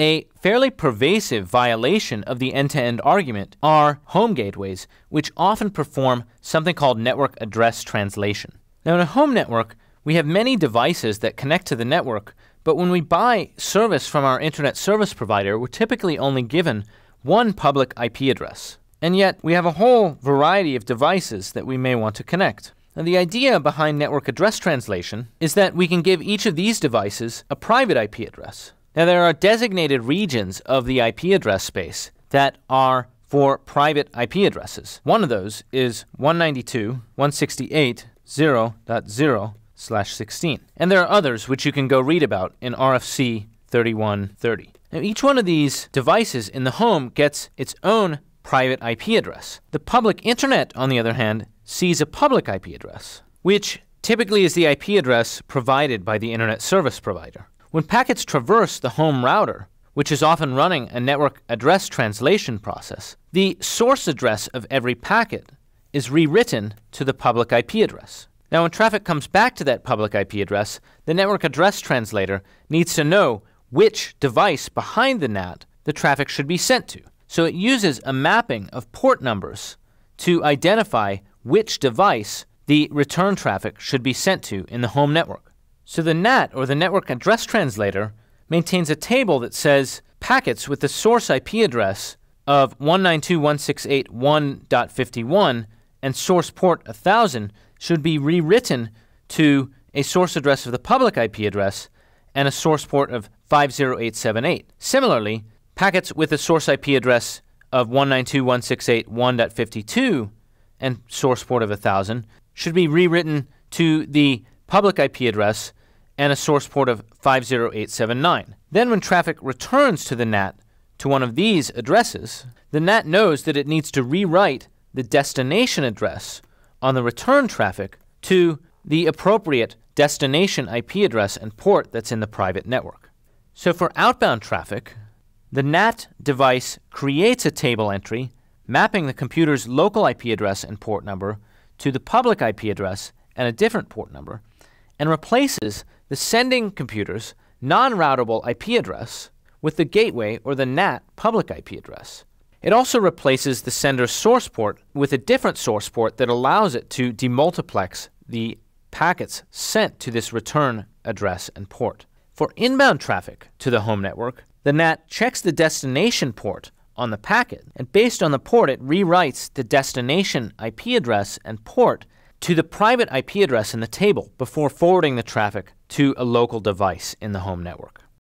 A fairly pervasive violation of the end-to-end argument are home gateways, which often perform something called network address translation. Now, in a home network, we have many devices that connect to the network, but when we buy service from our internet service provider, we're typically only given one public IP address. And yet, we have a whole variety of devices that we may want to connect. Now, the idea behind network address translation is that we can give each of these devices a private IP address. Now, there are designated regions of the IP address space that are for private IP addresses. One of those is 192.168.0.0/16. And there are others which you can go read about in RFC 3130. Now, each one of these devices in the home gets its own private IP address. The public internet, on the other hand, sees a public IP address, which typically is the IP address provided by the internet service provider. When packets traverse the home router, which is often running a network address translation process, the source address of every packet is rewritten to the public IP address. Now, when traffic comes back to that public IP address, the network address translator needs to know which device behind the NAT the traffic should be sent to. So it uses a mapping of port numbers to identify which device the return traffic should be sent to in the home network. So the NAT, or the network address translator, maintains a table that says packets with the source IP address of 192.168.1.51 and source port 1000 should be rewritten to a source address of the public IP address and a source port of 50878. Similarly, packets with the source IP address of 192.168.1.52 and source port of 1000 should be rewritten to the public IP address and a source port of 50879. Then when traffic returns to the NAT to one of these addresses, the NAT knows that it needs to rewrite the destination address on the return traffic to the appropriate destination IP address and port that's in the private network. So for outbound traffic, the NAT device creates a table entry mapping the computer's local IP address and port number to the public IP address and a different port number, and replaces the sending computer's non-routable IP address with the gateway or the NAT public IP address. It also replaces the sender's source port with a different source port that allows it to demultiplex the packets sent to this return address and port. For inbound traffic to the home network, the NAT checks the destination port on the packet, and based on the port, it rewrites the destination IP address and port to the private IP address in the table before forwarding the traffic to a local device in the home network.